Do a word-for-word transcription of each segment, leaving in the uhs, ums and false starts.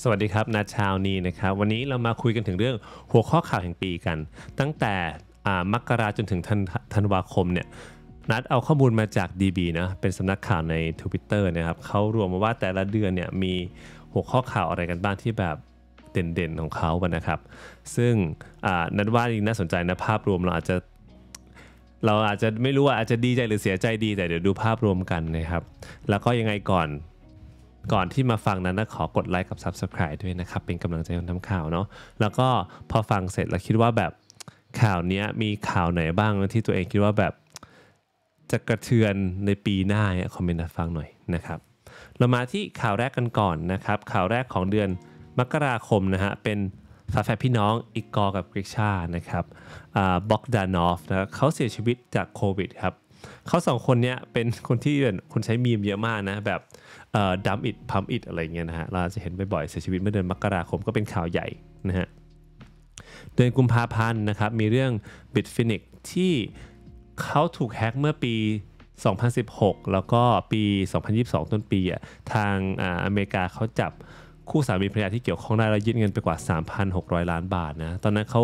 สวัสดีครับณเช้านี้นะครับวันนี้เรามาคุยกันถึงเรื่องหัวข้อข่าวแห่งปีกันตั้งแต่มกราจนถึงธันวาคมเนี่ยนัดเอาข้อมูลมาจาก ดี บี นะเป็นสำนักข่าวใน ทวิตเตอร์ นะครับเขารวมมาว่าแต่ละเดือนเนี่ยมีหัวข้อข่าวอะไรกันบ้างที่แบบเด่นๆของเขากันนะครับซึ่งนัดว่าจริงน่าสนใจนะภาพรวมเราอาจจะเราอาจจะไม่รู้ว่าอาจจะดีใจหรือเสียใจดีแต่เดี๋ยวดูภาพรวมกันนะครับแล้วก็ยังไงก่อนก่อนที่มาฟังนั้นนะขอกดไลค์กับ ซับสไครบ์ ด้วยนะครับเป็นกำลังใจคนทำข่าวเนาะแล้วก็พอฟังเสร็จแล้วคิดว่าแบบข่าวนี้มีข่าวไหนบ้างที่ตัวเองคิดว่าแบบจะกระเทือนในปีหน้าเนี่ยคอมเมนต์ฟังหน่อยนะครับเรามาที่ข่าวแรกกันก่อนนะครับข่าวแรกของเดือนมกราคมนะฮะเป็นฝาแฝดพี่น้องอิกอร์กับกริชานะครับบ็อกดานอฟนะเขาเสียชีวิตจากโควิดครับเขาสองคนเนี้ยเป็นคนที่เป็นคนใช้มีมเยอะมากนะแบบดัมอิดพัมอิดอะไรเงี้ยนะฮะเราจะเห็นบ่อยๆเสียชีวิตเมื่อเดือนมกราคมก็เป็นข่าวใหญ่นะฮะเดือนกุมภาพันธ์นะครับมีเรื่อง บิตไฟแนนซ์ ที่เขาถูกแฮ็กเมื่อปีสองพันสิบหกแล้วก็ปีสองพันยี่สิบสองต้นปีอ่ะทางอเมริกาเขาจับคู่สามีภรรยาที่เกี่ยวข้องได้แล้วยึดเงินไปกว่า สามพันหกร้อย ล้านบาทนะตอนนั้นเขา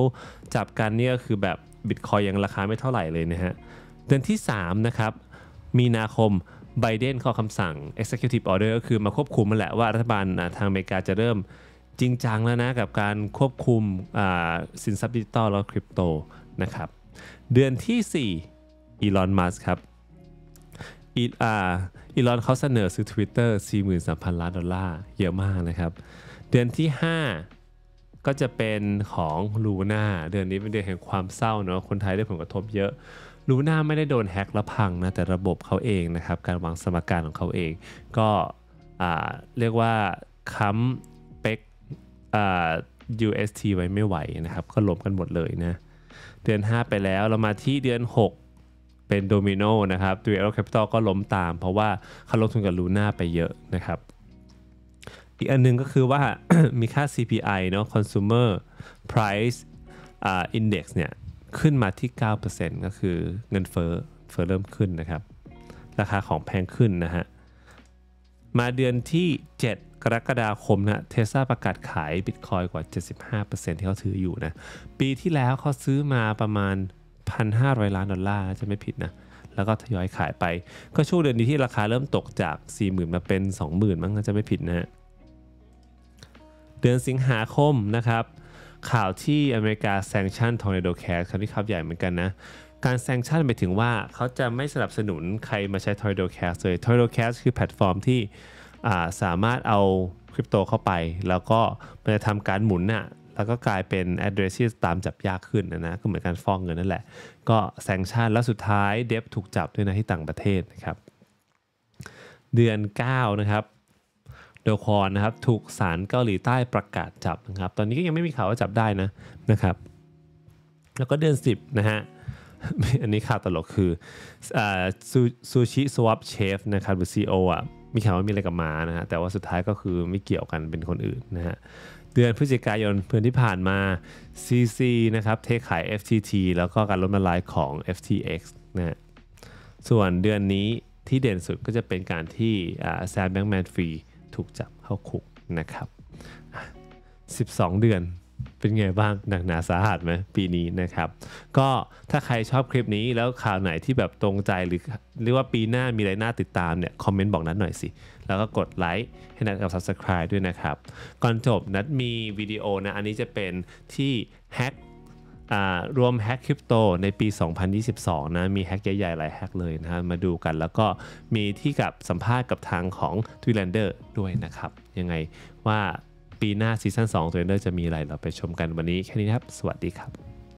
จับกันนี่ก็คือแบบบิตคอยยังราคาไม่เท่าไหร่เลยนะฮะเดือนที่สามนะครับมีนาคมไบเดนข้อคำสั่ง เอ็กเซคิวทีฟออเดอร์ ก็คือมาควบคุมมันแหละว่ารัฐบาลทางอเมริกาจะเริ่มจริงจังแล้วนะกับการควบคุมสินทรัพย์ดิจิตอลและคริปโตนะครับเดือนที่สี่อีลอน มัสก์ครับอีลอนเขาเสนอซื้อ ทวิตเตอร์ สี่หมื่นสามพัน ล้านดอลลาร์เยอะมากนะครับเดือนที่ห้าก็จะเป็นของลูน่าเดือนนี้เป็นเดือนแห่งความเศร้าเนาะคนไทยได้ผลกระทบเยอะลูน่าไม่ได้โดนแฮ็กและพังนะแต่ระบบเขาเองนะครับการวางสมการของเขาเองก็เรียกว่าค้ำเป๊ก ยู เอส ที ไว้ไม่ไหวนะครับก็ล้มกันหมดเลยนะเดือนห้าไปแล้วเรามาที่เดือนหกเป็นโดมิโนนะครับดูเอลแคปิตอลก็ล้มตามเพราะว่าเขาลงทุนกับลูน่าไปเยอะนะครับอีกอันนึงก็คือว่า มีค่า ซี พี ไอ เนาะ คอนซูเมอร์ ไพรซ์ uh, Index เนี่ยขึ้นมาที่ เก้าเปอร์เซ็นต์ ก็คือเงินเฟ้อเฟ้อเริ่มขึ้นนะครับราคาของแพงขึ้นนะฮะมาเดือนที่เจ็ดกรกฎาคมนะเทสลาประกาศขายบิตคอยกว่า เจ็ดสิบห้าเปอร์เซ็นต์ ที่เขาถืออยู่นะปีที่แล้วเขาซื้อมาประมาณหนึ่งพันห้าร้อย ล้านดอลลาร์จะไม่ผิดนะแล้วก็ทยอยขายไปก็ช่วงเดือนนี้ที่ราคาเริ่มตกจาก สี่หมื่น มาเป็น สองหมื่น มั้งน่าจะไม่ผิดนะฮะเดือนสิงหาคมนะครับข่าวที่อเมริกาแซงชั่นทอร์นาโดแคสคราวนี้ข่าวใหญ่เหมือนกันนะการแซงชั่นหมายถึงว่าเขาจะไม่สนับสนุนใครมาใช้ทอร์นาโดแคสเลยทอร์นาโดแคสคือแพลตฟอร์มที่สามารถเอาคริปโตเข้าไปแล้วก็มันจะทำการหมุนน่ะแล้วก็กลายเป็น แอดเดรส ตามจับยากขึ้นนะนะก็เหมือนการฟ้องเงินนั่นแหละก็แซงชั่นแล้วสุดท้ายเดฟถูกจับด้วยนะที่ต่างประเทศนะครับเดือนเก้านะครับโดคอนนะครับถูกศาลเกาหลีใต้ประกาศจับนะครับตอนนี้ก็ยังไม่มีข่าวว่าจับได้นะนะครับแล้วก็เดือนสิบนะฮะอันนี้ข่าวตลกคือซูชิสวอปเชฟนะครับหรือ ซี อี โอ อ่ะมีข่าวว่ามีอะไรกับหมานะฮะแต่ว่าสุดท้ายก็คือไม่เกี่ยวกันเป็นคนอื่นนะฮะเดือนพฤศจิกายนเดือนที่ผ่านมา ซี ซี นะครับเทขาย เอฟ ที ที แล้วก็การล้มละลายของ เอฟ ที เอ็กซ์ นะฮะส่วนเดือนนี้ที่เด่นสุดก็จะเป็นการที่แซมแบงค์แมนฟรีถูกจับเข้าคุกนะครับสิบสองเดือนเป็นไงบ้างหนักหนาสาหัสไหมปีนี้นะครับก็ถ้าใครชอบคลิปนี้แล้วข่าวไหนที่แบบตรงใจหรือเรียกว่าปีหน้ามีอะไรน่าติดตามเนี่ยคอมเมนต์บอกนัดหน่อยสิแล้วก็กดไลค์ให้นัดกับ ซับสไครบ์ ด้วยนะครับก่อนจบนัดมีวิดีโอนะอันนี้จะเป็นที่แฮกรวมแฮกคริปโตในปีสองพันยี่สิบสองนะมีแฮกใหญ่ๆหลายแฮกเลยนะมาดูกันแล้วก็มีที่กับสัมภาษณ์กับทางของ ทวินแลนเดอร์ ด้วยนะครับยังไงว่าปีหน้าซีซั่นสอง ทวินแลนเดอร์จะมีอะไรเราไปชมกันวันนี้แค่นี้ครับสวัสดีครับ